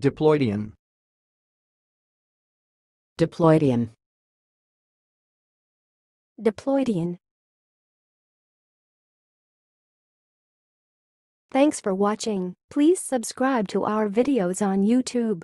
Diploidion. Diploidion. Diploidion. Thanks for watching. Please subscribe to our videos on YouTube.